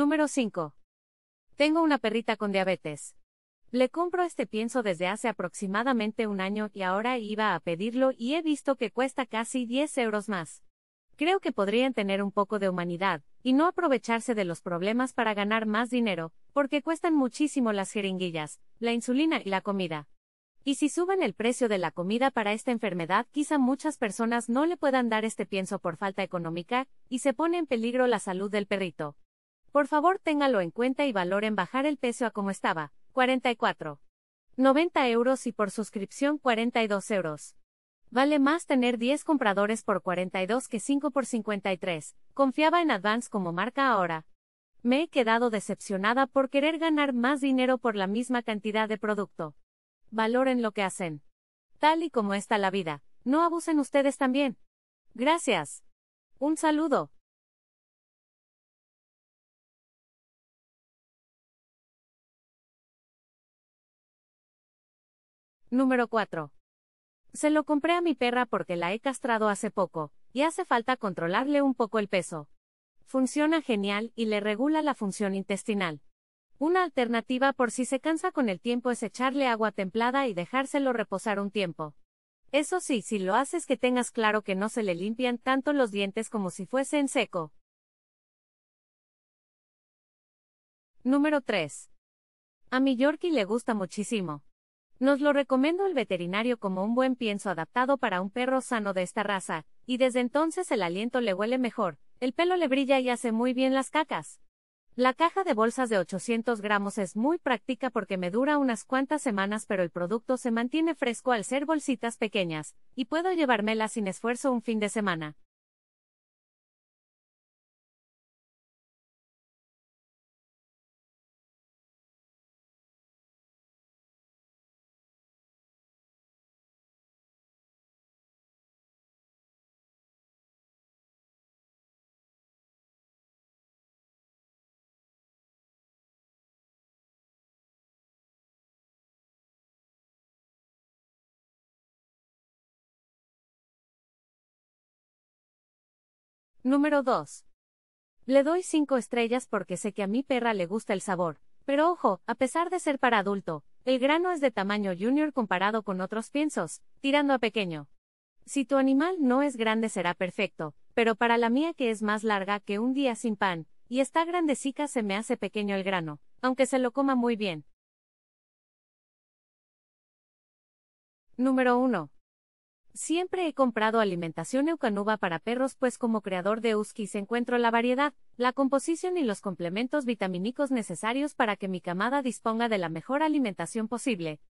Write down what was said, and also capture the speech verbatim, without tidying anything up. Número cinco. Tengo una perrita con diabetes. Le compro este pienso desde hace aproximadamente un año y ahora iba a pedirlo y he visto que cuesta casi diez euros más. Creo que podrían tener un poco de humanidad, y no aprovecharse de los problemas para ganar más dinero, porque cuestan muchísimo las jeringuillas, la insulina y la comida. Y si suben el precio de la comida para esta enfermedad, quizá muchas personas no le puedan dar este pienso por falta económica, y se pone en peligro la salud del perrito. Por favor, téngalo en cuenta y valoren bajar el peso a como estaba. cuarenta y cuatro noventa euros y por suscripción cuarenta y dos euros. Vale más tener diez compradores por cuarenta y dos que cinco por cincuenta y tres. Confiaba en Advance como marca ahora. Me he quedado decepcionada por querer ganar más dinero por la misma cantidad de producto. Valoren lo que hacen. Tal y como está la vida, no abusen ustedes también. Gracias. Un saludo. Número cuatro. Se lo compré a mi perra porque la he castrado hace poco, y hace falta controlarle un poco el peso. Funciona genial y le regula la función intestinal. Una alternativa por si se cansa con el tiempo es echarle agua templada y dejárselo reposar un tiempo. Eso sí, si lo haces que tengas claro que no se le limpian tanto los dientes como si fuese en seco. Número tres. A mi Yorkie le gusta muchísimo. Nos lo recomendó el veterinario como un buen pienso adaptado para un perro sano de esta raza, y desde entonces el aliento le huele mejor, el pelo le brilla y hace muy bien las cacas. La caja de bolsas de ochocientos gramos es muy práctica porque me dura unas cuantas semanas, pero el producto se mantiene fresco al ser bolsitas pequeñas, y puedo llevármela sin esfuerzo un fin de semana. Número dos. Le doy cinco estrellas porque sé que a mi perra le gusta el sabor, pero ojo, a pesar de ser para adulto, el grano es de tamaño junior comparado con otros piensos, tirando a pequeño. Si tu animal no es grande será perfecto, pero para la mía que es más larga que un día sin pan, y está grandecica se me hace pequeño el grano, aunque se lo coma muy bien. Número uno. Siempre he comprado alimentación Eukanuba para perros, pues como creador de Huskies encuentro la variedad, la composición y los complementos vitamínicos necesarios para que mi camada disponga de la mejor alimentación posible,